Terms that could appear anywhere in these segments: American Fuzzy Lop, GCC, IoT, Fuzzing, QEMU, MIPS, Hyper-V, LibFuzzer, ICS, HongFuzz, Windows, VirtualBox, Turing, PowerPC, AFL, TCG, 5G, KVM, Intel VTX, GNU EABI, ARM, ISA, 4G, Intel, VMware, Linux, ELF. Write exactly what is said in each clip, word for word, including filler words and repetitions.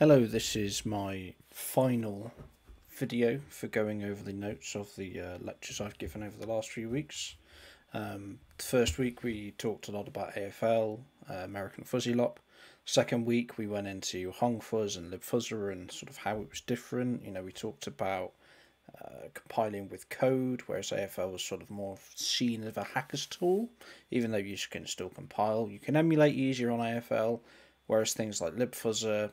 Hello, this is my final video for going over the notes of the uh, lectures I've given over the last few weeks. Um, the first week we talked a lot about A F L, uh, American Fuzzy Lop. Second week we went into HongFuzz and LibFuzzer and sort of how it was different. You know, we talked about uh, compiling with code, whereas A F L was sort of more seen as a hacker's tool, even though you can still compile. You can emulate easier on A F L, whereas things like LibFuzzer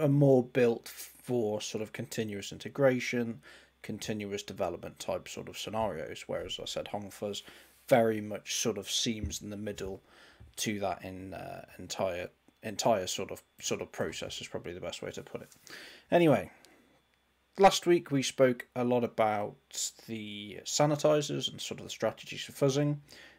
are more built for sort of continuous integration, continuous development type sort of scenarios, whereas I said HongFuzz very much sort of seems in the middle to that in uh, entire entire sort of sort of process is probably the best way to put it. Anyway, last week we spoke a lot about the sanitizers and sort of the strategies for fuzzing.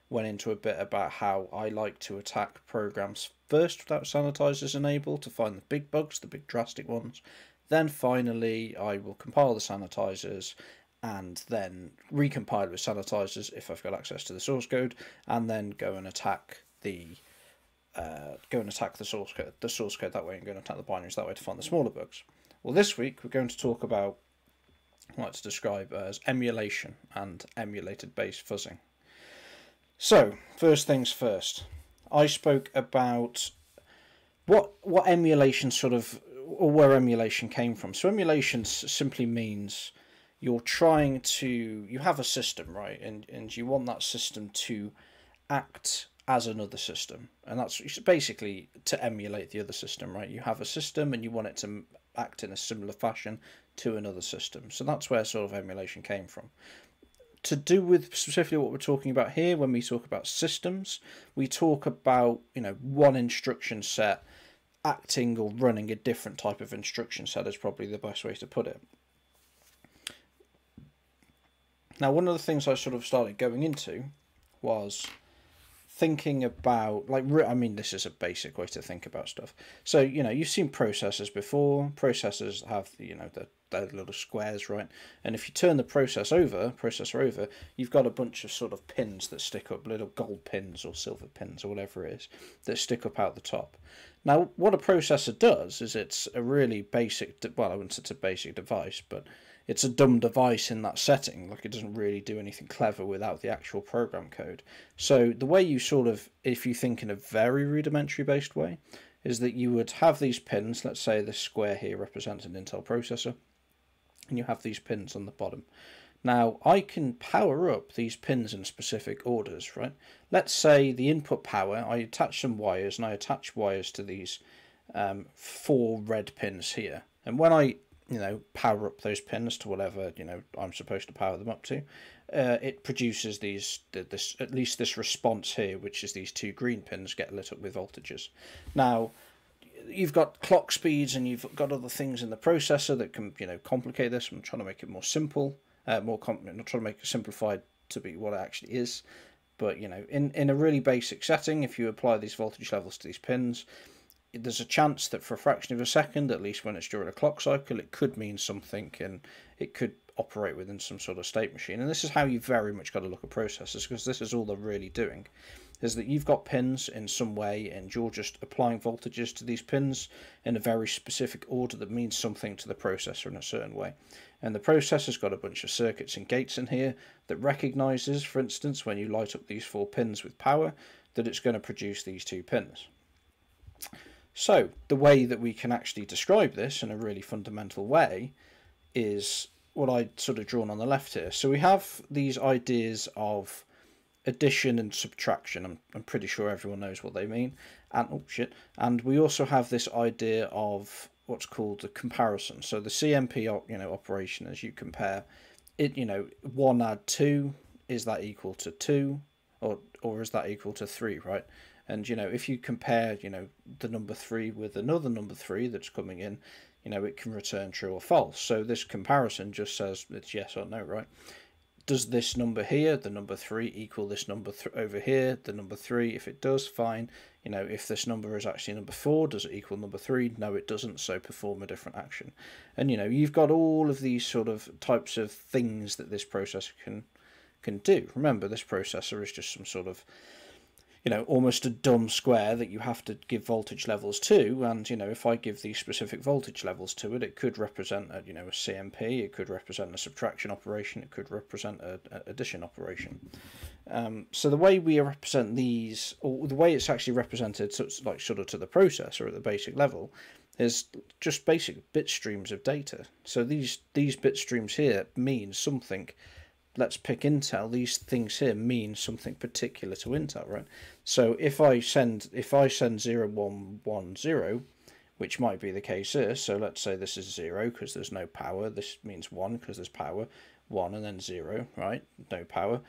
Went into a bit about how I like to attack programs first without sanitizers enabled to find the big bugs, the big drastic ones. Then finally, I will compile the sanitizers and then recompile with sanitizers if I've got access to the source code, and then go and attack the uh, go and attack the source code, the source code that way, and go and attack the binaries that way to find the smaller bugs. Well, this week we're going to talk about what I like to describe as emulation and emulated-based fuzzing. So, first things first, I spoke about what what emulation sort of, or where emulation came from. So emulation simply means you're trying to, you have a system, right? And, and you want that system to act as another system. And that's basically to emulate the other system, right? You have a system and you want it to act in a similar fashion to another system. So that's where sort of emulation came from. To do with specifically what we're talking about here, when we talk about systems, we talk about, you know, one instruction set acting or running a different type of instruction set is probably the best way to put it. Now, one of the things I sort of started going into was thinking about, like, I mean, this is a basic way to think about stuff. So, you know, you've seen processors before. Processors have, you know, the those little squares, right? And if you turn the process over, processor over, you've got a bunch of sort of pins that stick up, little gold pins or silver pins or whatever it is, that stick up out the top. Now, what a processor does is it's a really basic, well, I wouldn't say it's a basic device, but it's a dumb device in that setting. Like, it doesn't really do anything clever without the actual program code. So the way you sort of, if you think in a very rudimentary based way, is that you would have these pins. Let's say this square here represents an Intel processor, and you have these pins on the bottom. Now, I can power up these pins in specific orders, right? Let's say the input power, I attach some wires, and I attach wires to these um, four red pins here. And when I, you know, power up those pins to whatever, you know, I'm supposed to power them up to, uh, it produces these, this, at least this response here, which is these two green pins get lit up with voltages. Now, you've got clock speeds and you've got other things in the processor that can, you know, complicate this. I'm trying to make it more simple, uh, more com I'm not trying to make it simplified to be what it actually is. But, you know, in, in a really basic setting, if you apply these voltage levels to these pins, there's a chance that for a fraction of a second, at least when it's during a clock cycle, it could mean something and it could operate within some sort of state machine. And this is how you very much got to look at processors, because this is all they're really doing, is that you've got pins in some way and you're just applying voltages to these pins in a very specific order that means something to the processor in a certain way. And the processor's got a bunch of circuits and gates in here that recognizes, for instance, when you light up these four pins with power, that it's going to produce these two pins. So the way that we can actually describe this in a really fundamental way is what I sort of drawn on the left here. So we have these ideas of addition and subtraction. I'm, I'm pretty sure everyone knows what they mean. And oh shit. And we also have this idea of what's called the comparison. So the C M P, you know, operation is you compare it, you know, one add two, is that equal to two, or or is that equal to three, right? And, you know, if you compare, you know, the number three with another number three that's coming in, you know, it can return true or false. So this comparison just says it's yes or no, right? Does this number here, the number three, equal this number th over here, the number three? If it does, fine. You know, if this number is actually number four, does it equal number three? No, it doesn't, so perform a different action. And, you know, you've got all of these sort of types of things that this processor can, can do. Remember, this processor is just some sort of, you know, almost a dumb square that you have to give voltage levels to. And, you know, if I give these specific voltage levels to it, it could represent, a, you know, a C M P, it could represent a subtraction operation, it could represent an addition operation. Um, so the way we represent these, or the way it's actually represented, so it's like sort of to the processor at the basic level, is just basic bit streams of data. So these, these bit streams here mean something. Let's pick Intel. These things here mean something particular to Intel, right? So if I send if I send zero one one zero, which might be the case here. So let's say this is zero because there's no power. This means one because there's power. One and then zero, right? No power.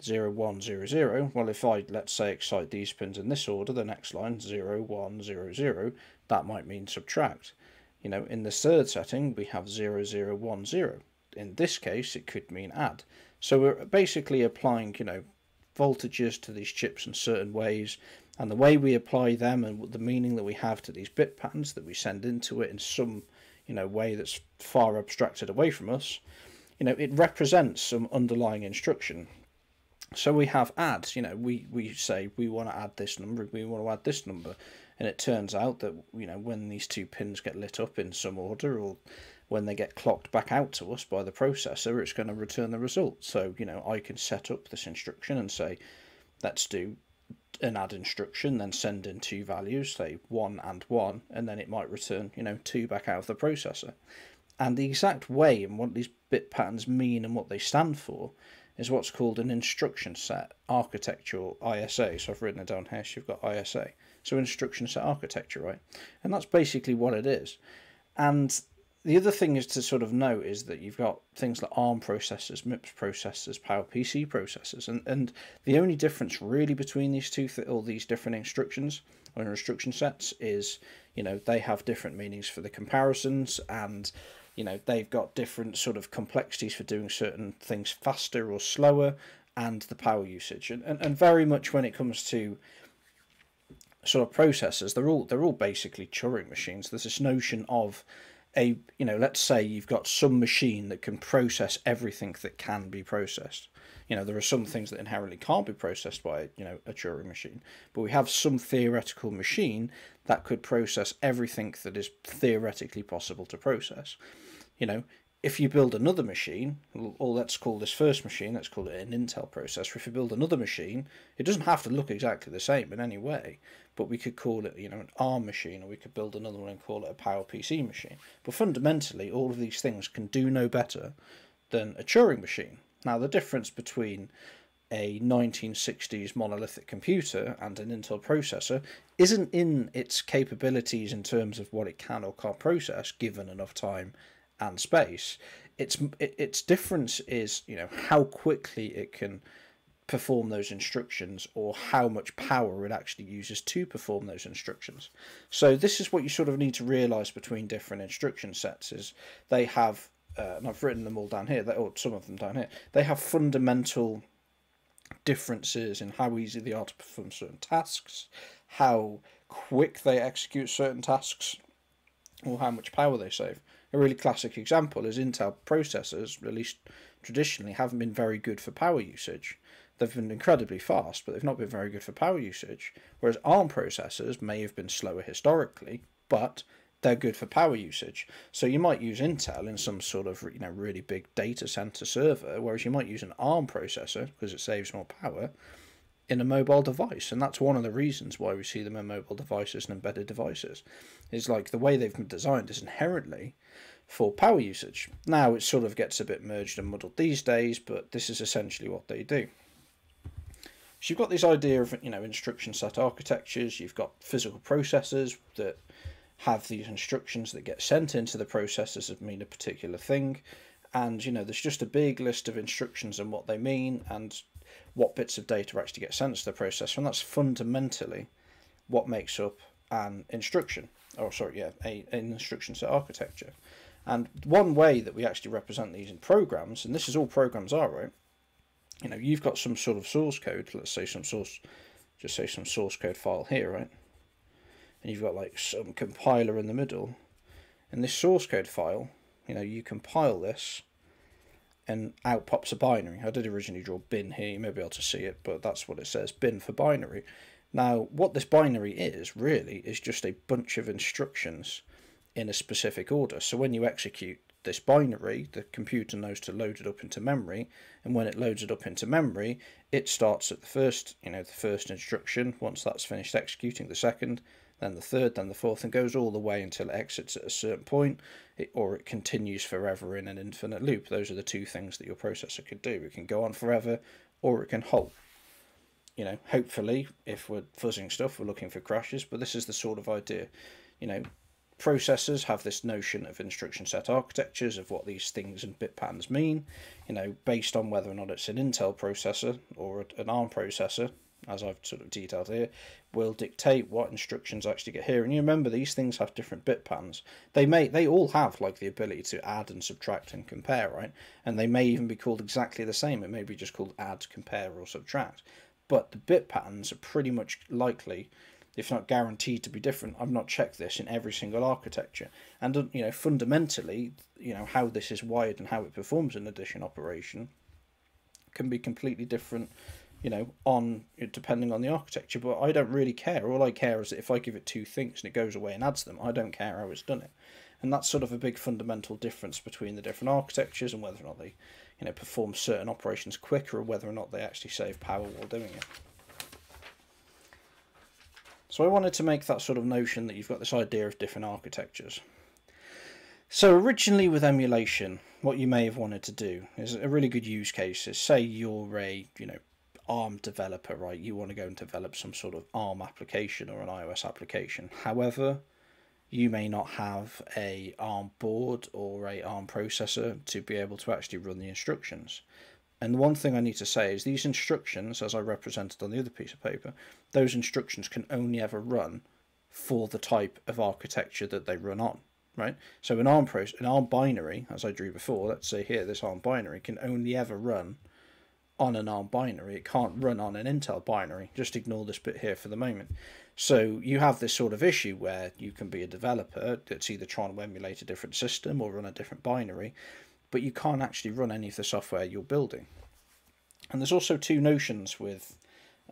Zero one zero zero. Well, if I let's say excite these pins in this order, the next line zero one zero zero. That might mean subtract. You know, in the third setting we have zero zero one zero. In this case, it could mean add. So we're basically applying, you know, voltages to these chips in certain ways, and the way we apply them and the meaning that we have to these bit patterns that we send into it in some, you know, way that's far abstracted away from us, you know, it represents some underlying instruction. So we have add, you know, we, we say we want to add this number, we want to add this number, and it turns out that, you know, when these two pins get lit up in some order, or when they get clocked back out to us by the processor, it's going to return the result. So, you know, I can set up this instruction and say, let's do an add instruction, then send in two values, say one and one, and then it might return, you know, two back out of the processor. And the exact way and what these bit patterns mean and what they stand for is what's called an instruction set architecture, or I S A. So I've written it down here, so you've got I S A. So instruction set architecture, right? And that's basically what it is. And the other thing is to sort of note is that you've got things like ARM processors, MIPS processors, PowerPC processors, and, and the only difference really between these two, th all these different instructions or instruction sets is, you know, they have different meanings for the comparisons, and, you know, they've got different sort of complexities for doing certain things faster or slower, and the power usage. And, and, and very much when it comes to sort of processors, they're all, they're all basically Turing machines. There's this notion of a, you know, let's say you've got some machine that can process everything that can be processed. You know, there are some things that inherently can't be processed by, you know, a Turing machine, but we have some theoretical machine that could process everything that is theoretically possible to process. You know, if you build another machine, or let's call this first machine, let's call it an Intel processor. If you build another machine, it doesn't have to look exactly the same in any way, but we could call it, you know, an ARM machine, or we could build another one and call it a PowerPC machine. But fundamentally, all of these things can do no better than a Turing machine. Now, the difference between a nineteen sixties monolithic computer and an Intel processor isn't in its capabilities in terms of what it can or can't process given enough time and space. Its its difference is, you know, how quickly it can perform those instructions, or how much power it actually uses to perform those instructions. So this is what you sort of need to realize between different instruction sets, is they have, uh, and I've written them all down here, or some of them down here, they have fundamental differences in how easy they are to perform certain tasks, how quick they execute certain tasks, or how much power they save. A really classic example is Intel processors, at least traditionally, haven't been very good for power usage. They've been incredibly fast, but they've not been very good for power usage. Whereas ARM processors may have been slower historically, but they're good for power usage. So you might use Intel in some sort of, you know, really big data center server, whereas you might use an ARM processor, because it saves more power, in a mobile device. And that's one of the reasons why we see them in mobile devices and embedded devices. It's like the way they've been designed is inherently for power usage. Now it sort of gets a bit merged and muddled these days, but this is essentially what they do. So you've got this idea of, you know, instruction set architectures. You've got physical processors that have these instructions that get sent into the processors that mean a particular thing. And, you know, there's just a big list of instructions and what they mean, and what bits of data actually get sent to the processor, and that's fundamentally what makes up an instruction, or sorry, yeah, a, an instruction set architecture. And one way that we actually represent these in programs, and this is all programs are, right? You know, you've got some sort of source code, let's say some source, just say some source code file here, right? And you've got like some compiler in the middle, and this source code file, you know, you compile this, and out pops a binary. I did originally draw bin here, you may be able to see it, but that's what it says, bin for binary. Now, what this binary is really is just a bunch of instructions in a specific order. So when you execute this binary, the computer knows to load it up into memory, and when it loads it up into memory, it starts at the first, you know, the first instruction. Once that's finished executing, the second, then the third, then the fourth, and goes all the way until it exits at a certain point, it, or it continues forever in an infinite loop. Those are the two things that your processor could do. It can go on forever, or it can halt. You know, hopefully, if we're fuzzing stuff, we're looking for crashes, but this is the sort of idea. You know, processors have this notion of instruction set architectures, of what these things and bit patterns mean, you know, based on whether or not it's an Intel processor or an ARM processor, as I've sort of detailed here, will dictate what instructions actually get here. And you remember, these things have different bit patterns. They may, they all have like the ability to add and subtract and compare, right? And they may even be called exactly the same. It may be just called add, compare, or subtract. But the bit patterns are pretty much likely, if not guaranteed, to be different. I've not checked this in every single architecture. And, you know, fundamentally, you know, how this is wired and how it performs an addition operation can be completely different, you know, on depending on the architecture. But I don't really care. All I care is that if I give it two things and it goes away and adds them, I don't care how it's done it. And that's sort of a big fundamental difference between the different architectures and whether or not they, you know, perform certain operations quicker, or whether or not they actually save power while doing it. So I wanted to make that sort of notion that you've got this idea of different architectures. So originally with emulation, what you may have wanted to do is a really good use case is, say you're a, you know, ARM developer, right? You want to go and develop some sort of ARM application or an iOS application. However, you may not have a ARM board or a ARM processor to be able to actually run the instructions. And the one thing I need to say is these instructions, as I represented on the other piece of paper, those instructions can only ever run for the type of architecture that they run on, right? So an ARM, pro an ARM binary, as I drew before, let's say here, this ARM binary can only ever run on an ARM binary. It can't run on an Intel binary. Just ignore this bit here for the moment. So you have this sort of issue where you can be a developer that's either trying to emulate a different system or run a different binary, but you can't actually run any of the software you're building. And there's also two notions with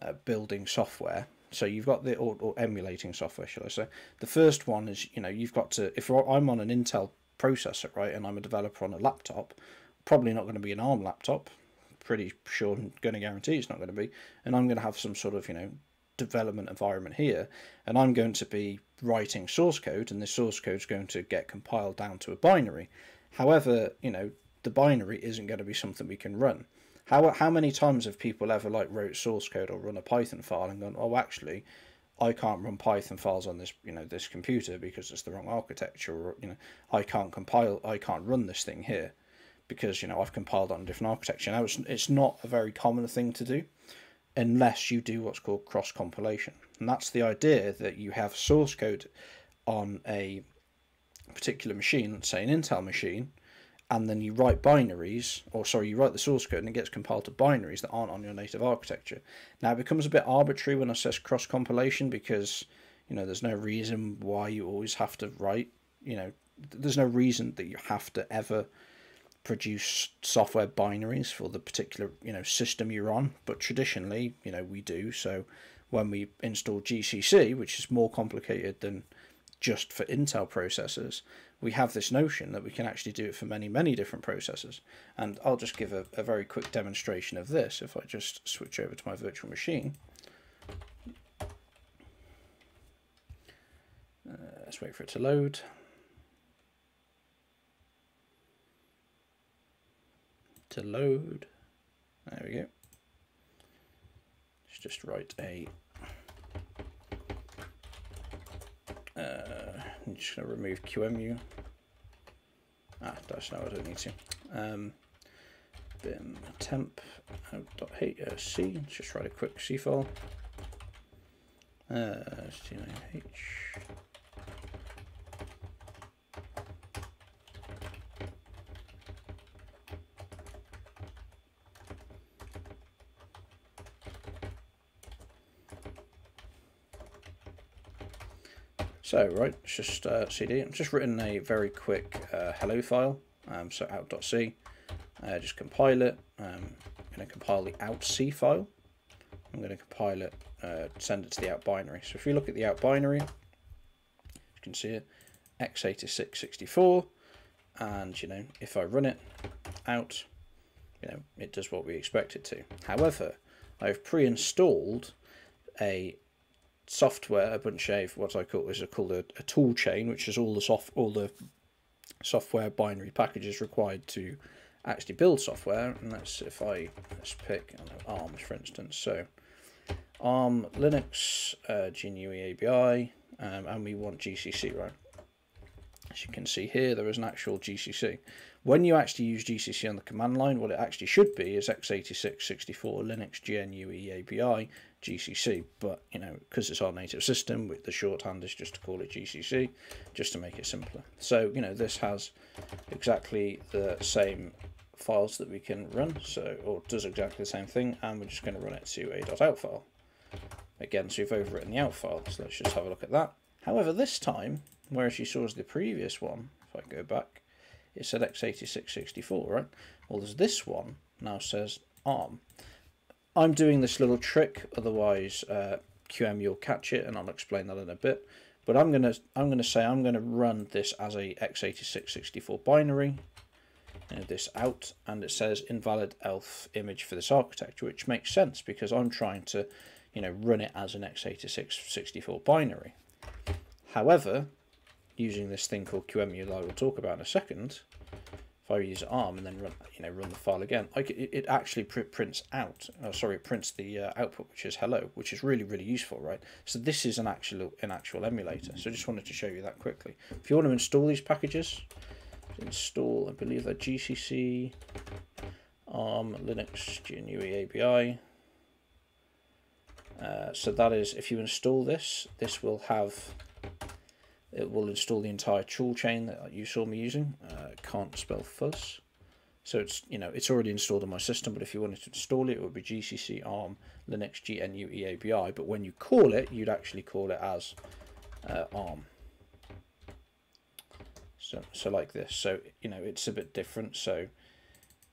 uh, building software. So you've got the, or, or emulating software, shall I say. The first one is, you know, you've got to, if I'm on an Intel processor, right, and I'm a developer on a laptop, probably not going to be an ARM laptop, pretty sure, I'm going to guarantee it's not going to be, and I'm going to have some sort of, you know, development environment here, and I'm going to be writing source code, and this source code is going to get compiled down to a binary. However, you know, the binary isn't going to be something we can run. How, how many times have people ever like wrote source code or run a Python file and gone, oh, actually, I can't run Python files on this, you know, this computer because it's the wrong architecture, or, you know, I can't compile, I can't run this thing here because, you know, I've compiled on a different architecture. Now, it's, it's not a very common thing to do unless you do what's called cross-compilation. And that's the idea that you have source code on a particular machine, let's say an Intel machine, and then you write binaries, or sorry, you write the source code and it gets compiled to binaries that aren't on your native architecture. Now, it becomes a bit arbitrary when I say cross-compilation because, you know, there's no reason why you always have to write, you know, there's no reason that you have to ever produce software binaries for the particular, you know, system you're on, but traditionally, you know, we do. So when we install G C C, which is more complicated than just for Intel processors, we have this notion that we can actually do it for many, many different processors. And I'll just give a, a very quick demonstration of this. If I just switch over to my virtual machine, uh, let's wait for it to load. To load, there we go. Let's just write a Uh, I'm just going to remove Q E M U. Ah, that's no, I don't need to. Um, bim temp dot c. Let's just write a quick C file. Uh, C nine H. So, right, it's just uh, C D. I've just written a very quick uh, hello file, um, so out dot c. Uh, just compile it. Um, I'm going to compile the out C file, I'm going to compile it, uh, send it to the out binary. So if we look at the out binary, you can see it, x eighty-six sixty-four, and you know, if I run it out, you know, it does what we expect it to. However, I've pre-installed a software, a bunch of what I call is called a, a tool chain, which is all the soft, all the software binary packages required to actually build software. And that's, if I let's pick, I don't know, ARM for instance. So ARM, Linux, uh, G N U E A B I, um, and we want G C C, right? As you can see here, there is an actual G C C. When you actually use G C C on the command line, what it actually should be is x eighty-six sixty-four Linux G N U E A B I G C C. But, you know, because it's our native system, with the shorthand is just to call it G C C, just to make it simpler. So, you know, this has exactly the same files that we can run, so, or does exactly the same thing, and we're just going to run it to a .out file. Again, so you've overwritten the out file, so let's just have a look at that. However, this time, whereas you saw as the previous one, if I go back, it said x eighty-six sixty-four, right? Well, there's this one now says ARM. I'm doing this little trick, otherwise uh, Q E M U will catch it, and I'll explain that in a bit. But I'm gonna I'm gonna say I'm gonna run this as a x eighty-six sixty-four binary, you know, this out, and it says invalid E L F image for this architecture, which makes sense because I'm trying to, you know, run it as an x eighty-six sixty-four binary. However, using this thing called Q E M U that I will talk about in a second, if I use ARM and then run, you know, run the file again, I could, it actually prints out. Oh, sorry, it prints the uh, output, which is hello, which is really really useful, right? So this is an actual an actual emulator. So I just wanted to show you that quickly. If you want to install these packages, install, I believe they're G C C, ARM, Linux, G N U E A B I. Uh, so that is, if you install this, this will have. It will install the entire tool chain that you saw me using. Uh, can't spell fuzz, so it's, you know, it's already installed in my system. But if you wanted to install it, it would be G C C ARM Linux G N U E A B I. But when you call it, you'd actually call it as uh, ARM. So so like this. So, you know, it's a bit different. So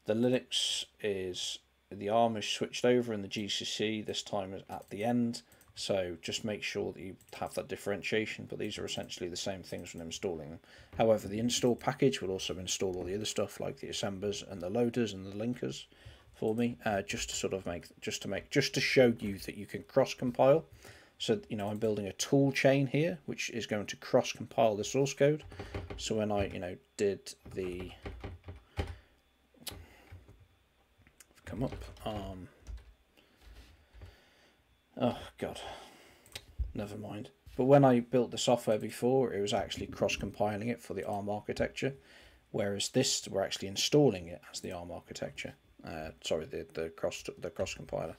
the Linux is, the ARM is switched over, and the G C C this time is at the end. So just make sure that you have that differentiation, but these are essentially the same things when installing them. However, the install package will also install all the other stuff like the assemblers and the loaders and the linkers for me, uh, just to sort of make, just to make, just to show you that you can cross compile. So, you know, I'm building a tool chain here, which is going to cross compile the source code. So when I, you know, did the, I've come up, um, oh god, never mind. But when I built the software before, it was actually cross-compiling it for the ARM architecture, whereas this, we're actually installing it as the ARM architecture. Uh, sorry, the the cross the cross compiler.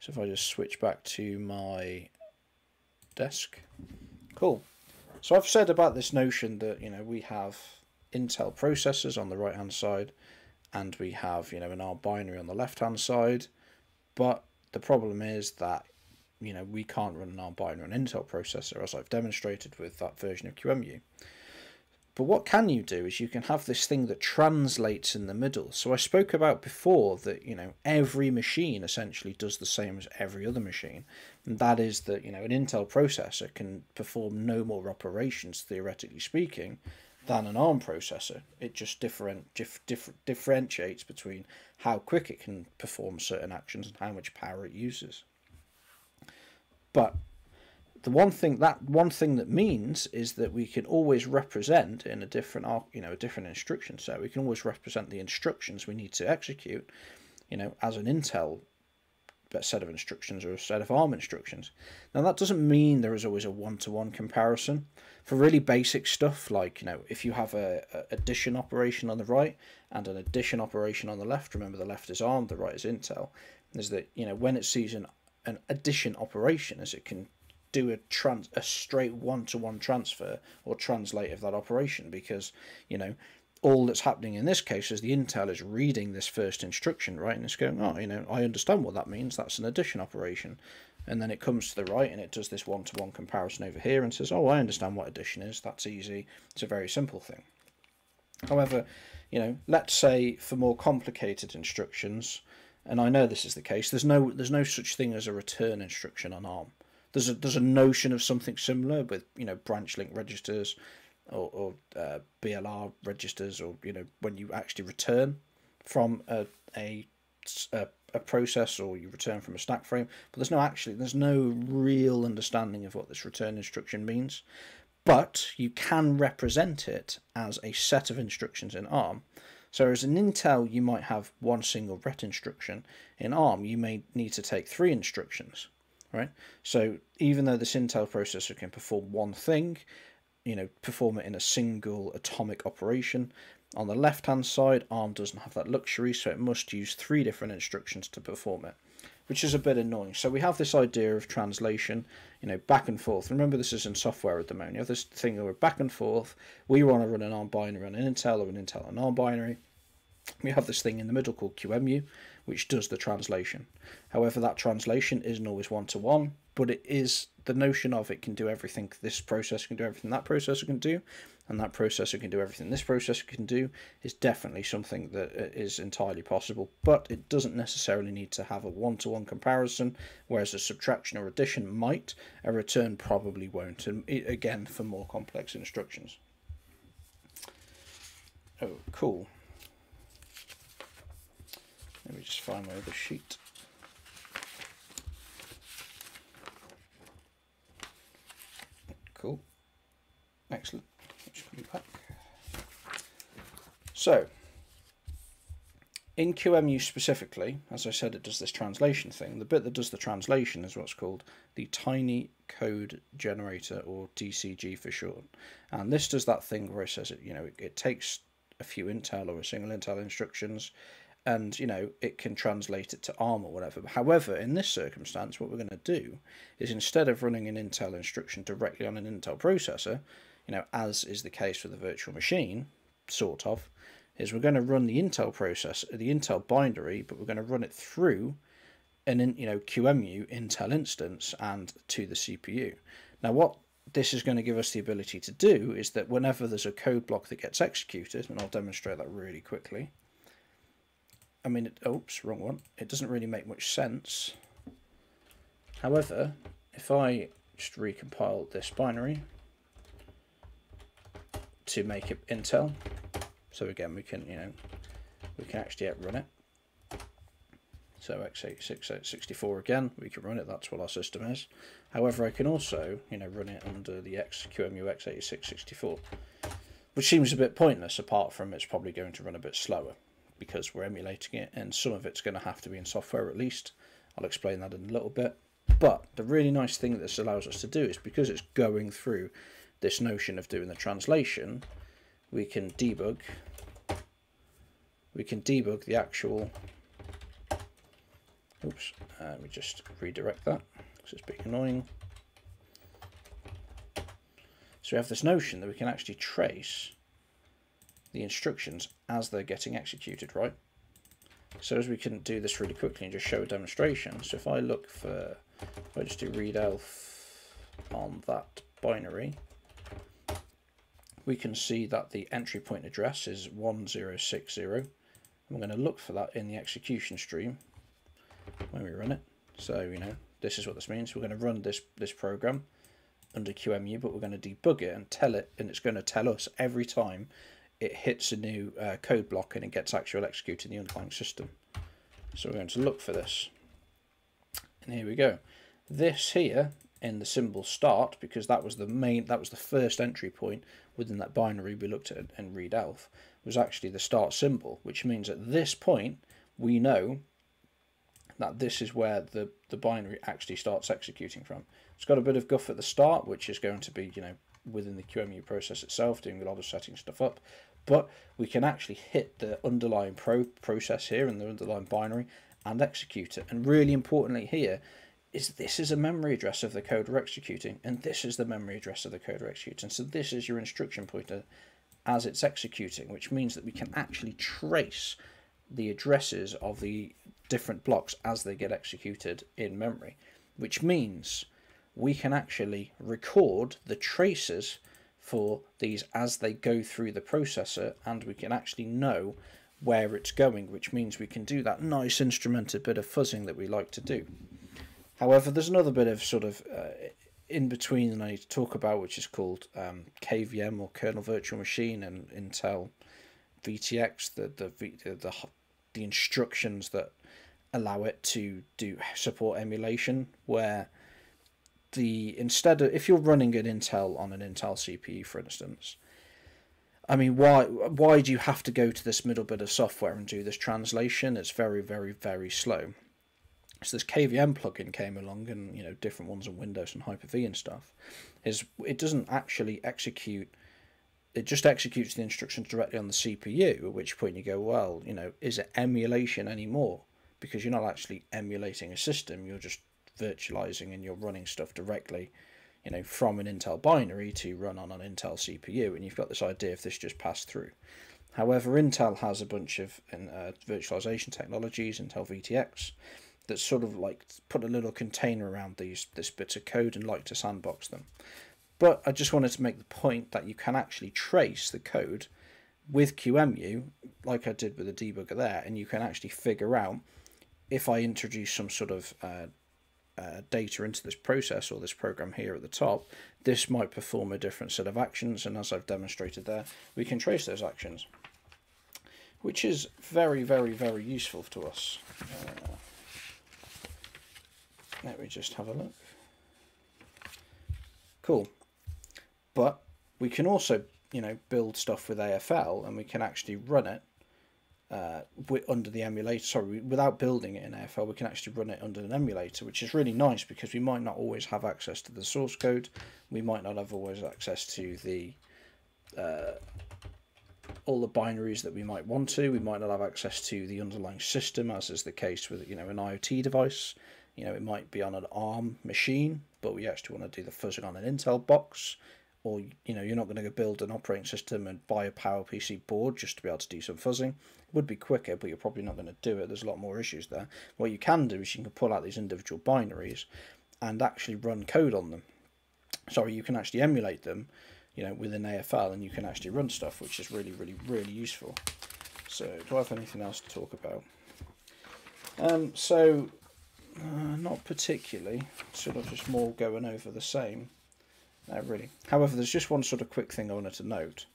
So if I just switch back to my desk, cool. So I've said about this notion that, you know, we have Intel processors on the right hand side, and we have, you know, an ARM binary on the left hand side, but the problem is that, you know, we can't run an ARM binary on an Intel processor, as I've demonstrated with that version of Q E M U. But what can you do is you can have this thing that translates in the middle. So I spoke about before that, you know, every machine essentially does the same as every other machine. And that is that, you know, an Intel processor can perform no more operations, theoretically speaking, than an ARM processor. It just different, dif, dif, differentiates between how quick it can perform certain actions and how much power it uses. But the one thing that one thing that means is that we can always represent in a different, you know, a different instruction set. We can always represent the instructions we need to execute, you know, as an Intel set of instructions or a set of ARM instructions. Now that doesn't mean there is always a one-to-one comparison. For really basic stuff like, you know, if you have a, a addition operation on the right and an addition operation on the left, remember the left is ARM, the right is Intel, is that, you know, when it sees an, an addition operation, as it can do a trans a straight one-to-one transfer or translate of that operation, because, you know, all that's happening in this case is the Intel is reading this first instruction, right? And it's going, oh, you know, I understand what that means. That's an addition operation. And then it comes to the right and it does this one-to-one comparison over here and says, oh, I understand what addition is. That's easy. It's a very simple thing. However, you know, let's say for more complicated instructions, and I know this is the case, there's no there's no such thing as a return instruction on ARM. There's a there's a notion of something similar with, you know, branch link registers or, or uh, B L R registers, or, you know, when you actually return from a, a a a process, or you return from a stack frame, but there's no actually there's no real understanding of what this return instruction means. But you can represent it as a set of instructions in ARM. So as an Intel, you might have one single ret instruction. In ARM, you may need to take three instructions, right? So even though this Intel processor can perform one thing, you know, perform it in a single atomic operation, on the left-hand side, ARM doesn't have that luxury, so it must use three different instructions to perform it, which is a bit annoying. So we have this idea of translation, you know, back and forth. Remember, this is in software at the moment. You have this thing over back and forth. We want to run an ARM binary on an Intel, or an Intel on an ARM binary. We have this thing in the middle called Q E M U, which does the translation. However, that translation isn't always one-to-one, but it is the notion of it can do everything. This process can do everything that processor can do, and that processor can do everything this processor can do, is definitely something that is entirely possible, but it doesn't necessarily need to have a one-to-one comparison, whereas a subtraction or addition might, a return probably won't, and again, for more complex instructions. Oh, cool. Let me just find my other sheet. Cool. Excellent. Let's come back. So, in Q E M U specifically, as I said, it does this translation thing. The bit that does the translation is what's called the tiny code generator, or T C G for short. And this does that thing where it says it, you know, it, it takes a few Intel or a single Intel instructions, and, you know, it can translate it to ARM or whatever. However, in this circumstance, what we're going to do is, instead of running an Intel instruction directly on an Intel processor, you know, as is the case with the virtual machine, sort of, is we're going to run the Intel process, the Intel binary, but we're going to run it through an, you know, Q E M U Intel instance and to the C P U. Now, what this is going to give us the ability to do is that whenever there's a code block that gets executed, and I'll demonstrate that really quickly. I mean, it, oops, wrong one. It doesn't really make much sense. However, if I just recompile this binary to make it Intel, so again, we can, you know, we can actually run it. So x eighty-six sixty-four again, we can run it. That's what our system is. However, I can also, you know, run it under the Q E M U x eighty-six sixty-four, which seems a bit pointless, apart from it's probably going to run a bit slower, because we're emulating it, and some of it's going to have to be in software at least. I'll explain that in a little bit. But the really nice thing that this allows us to do is, because it's going through this notion of doing the translation, we can debug, we can debug the actual, oops, uh, we just redirect that, because it's being annoying. So we have this notion that we can actually trace the instructions as they're getting executed, right? So as we can do this really quickly and just show a demonstration. So if I look for, if I just do read E L F on that binary, we can see that the entry point address is one zero six zero. I'm going to look for that in the execution stream when we run it. So, you know, this is what this means. We're going to run this this program under Q E M U, but we're going to debug it and tell it, and it's going to tell us every time it hits a new uh, code block and it gets actual executed in the underlying system. So we're going to look for this. And here we go. This here in the symbol start, because that was the main, that was the first entry point within that binary we looked at in read E L F, was actually the start symbol, which means at this point we know that this is where the, the binary actually starts executing from. It's got a bit of guff at the start, which is going to be, you know, within the Q E M U process itself, doing a lot of setting stuff up, but we can actually hit the underlying pro process here in the underlying binary and execute it. And really importantly here is, this is a memory address of the code we're executing, and this is the memory address of the code we're executing. So this is your instruction pointer as it's executing, which means that we can actually trace the addresses of the different blocks as they get executed in memory, which means we can actually record the traces for these as they go through the processor, and we can actually know where it's going, which means we can do that nice instrumented bit of fuzzing that we like to do. However, there's another bit of sort of uh, in between that I need to talk about, which is called um, K V M, or Kernel Virtual Machine, and Intel V T X, the the the, the, the instructions that allow it to do support emulation, where the instead of if you're running an Intel on an Intel C P U, for instance, I mean, why why do you have to go to this middle bit of software and do this translation? It's very very very slow. So this K V M plugin came along, and you know, different ones on Windows and Hyper-V and stuff, is it doesn't actually execute. It just executes the instructions directly on the C P U, at which point you go, well, you know, is it emulation anymore? Because you're not actually emulating a system, you're just virtualizing and you're running stuff directly, you know, from an Intel binary to run on an Intel C P U, and you've got this idea of this just passed through. However, Intel has a bunch of uh, virtualization technologies, Intel V T X, that sort of like put a little container around these this bit of code and like to sandbox them. But I just wanted to make the point that you can actually trace the code with Q E M U, like I did with the debugger there, and you can actually figure out if I introduce some sort of uh, uh, data into this process or this program here at the top, this might perform a different set of actions, and as I've demonstrated there, we can trace those actions, which is very, very, very useful to us. Uh, let me just have a look. Cool. But we can also, you know, build stuff with A F L, and we can actually run it uh, under the emulator. Sorry, without building it in A F L, we can actually run it under an emulator, which is really nice because we might not always have access to the source code. We might not have always access to the uh, all the binaries that we might want to. We might not have access to the underlying system, as is the case with, you know, an IoT device. You know, it might be on an ARM machine, but we actually want to do the fuzzing on an Intel box. Or, you know, you're not going to go build an operating system and buy a PowerPC board just to be able to do some fuzzing. It would be quicker, but you're probably not going to do it. There's a lot more issues there. What you can do is you can pull out these individual binaries and actually run code on them. Sorry, you can actually emulate them, you know, within A F L, and you can actually run stuff, which is really, really, really useful. So, do I have anything else to talk about? Um, so... Uh, not particularly, sort of just more going over the same, uh, really. However, there's just one sort of quick thing I wanted to note.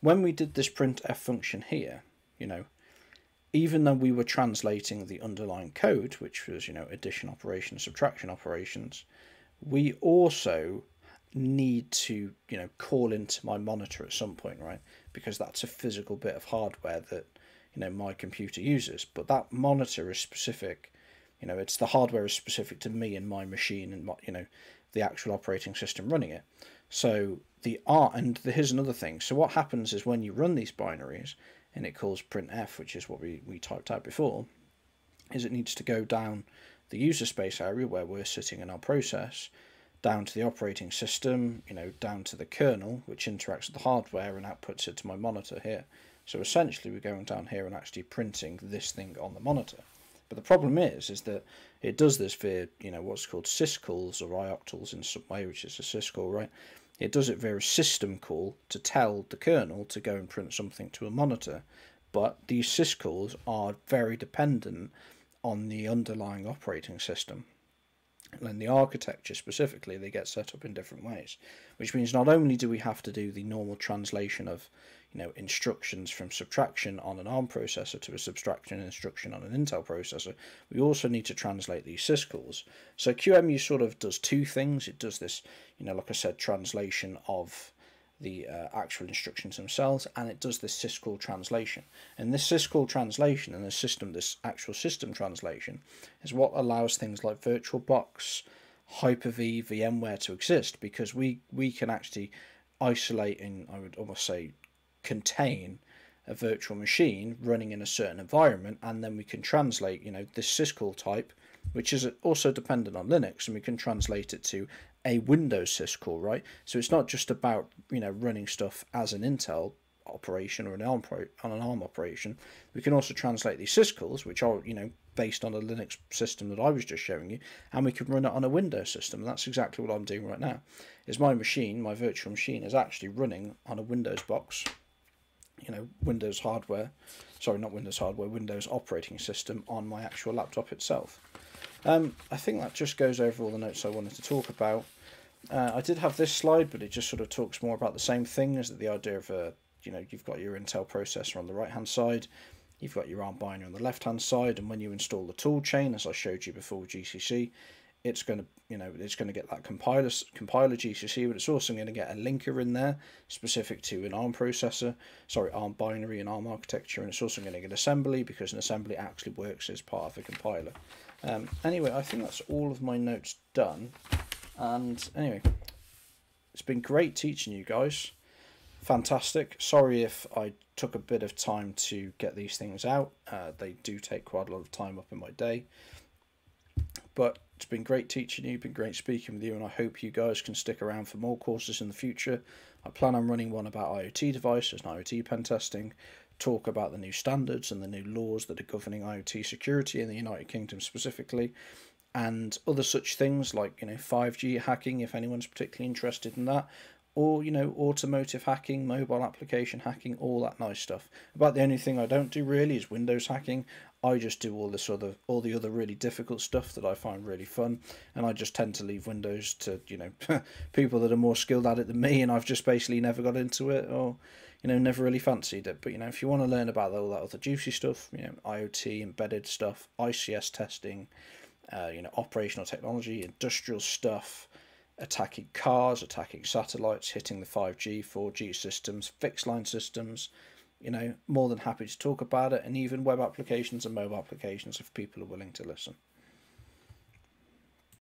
When we did this printf function here, you know, even though we were translating the underlying code, which was, you know, addition operations, subtraction operations, we also need to, you know, call into my monitor at some point, right? Because that's a physical bit of hardware that, you know, my computer uses, but that monitor is specific, you know, it's the hardware is specific to me and my machine and my, you know, the actual operating system running it. So the art, and the, here's another thing. So what happens is when you run these binaries and it calls printf, which is what we, we typed out before, is it needs to go down the user space area where we're sitting in our process, down to the operating system, you know, down to the kernel, which interacts with the hardware and outputs it to my monitor here. So essentially we're going down here and actually printing this thing on the monitor. But the problem is, is that it does this via, you know, what's called syscalls or ioctals in some way, which is a syscall, right? It does it via a system call to tell the kernel to go and print something to a monitor. But these syscalls are very dependent on the underlying operating system. And the architecture specifically, they get set up in different ways, which means not only do we have to do the normal translation of, you know, instructions from subtraction on an ARM processor to a subtraction instruction on an Intel processor, we also need to translate these syscalls. So Q E M U sort of does two things. It does this, you know, like I said, translation of the uh, actual instructions themselves, and it does this syscall translation. And this syscall translation and the system, this actual system translation, is what allows things like VirtualBox, Hyper-V, VMware to exist, because we, we can actually isolate and, I would almost say, contain a virtual machine running in a certain environment, and then we can translate, you know, this syscall type, which is also dependent on Linux, and we can translate it to a Windows syscall, right? So it's not just about, you know, running stuff as an Intel operation or an ARM pro on an ARM operation. We can also translate these syscalls, which are, you know, based on a Linux system that I was just showing you, and we can run it on a Windows system. And that's exactly what I'm doing right now. Is my machine, my virtual machine, is actually running on a Windows box, you know, Windows hardware, sorry, not Windows hardware, Windows operating system on my actual laptop itself. Um, I think that just goes over all the notes I wanted to talk about. Uh, I did have this slide, but it just sort of talks more about the same thing, is that the idea of, a, you know, you've got your Intel processor on the right-hand side, you've got your ARM binder on the left-hand side, and when you install the tool chain, as I showed you before with G C C, it's going to, you know, it's going to get that compiler, compiler G C C, but it's also going to get a linker in there specific to an ARM processor, sorry, ARM binary and ARM architecture, and it's also going to get assembly, because an assembly actually works as part of a compiler. Um, anyway, I think that's all of my notes done. And anyway, it's been great teaching you guys. Fantastic. Sorry if I took a bit of time to get these things out. Uh, they do take quite a lot of time up in my day. But it's been great teaching you, been great speaking with you, and I hope you guys can stick around for more courses in the future. I plan on running one about IoT devices and IoT pen testing, talk about the new standards and the new laws that are governing IoT security in the United Kingdom specifically, and other such things like, you know, five G hacking, if anyone's particularly interested in that, or, you know, automotive hacking, mobile application hacking, all that nice stuff. About the only thing I don't do really is Windows hacking. I just do all this other, all the other really difficult stuff that I find really fun, and I just tend to leave Windows to, you know, people that are more skilled at it than me, and I've just basically never got into it, or, you know, never really fancied it. But, you know, if you want to learn about all that other juicy stuff, you know, IoT, embedded stuff, I C S testing, uh, you know, operational technology, industrial stuff, attacking cars, attacking satellites, hitting the five G, four G systems, fixed line systems, you know, more than happy to talk about it, and even web applications and mobile applications if people are willing to listen.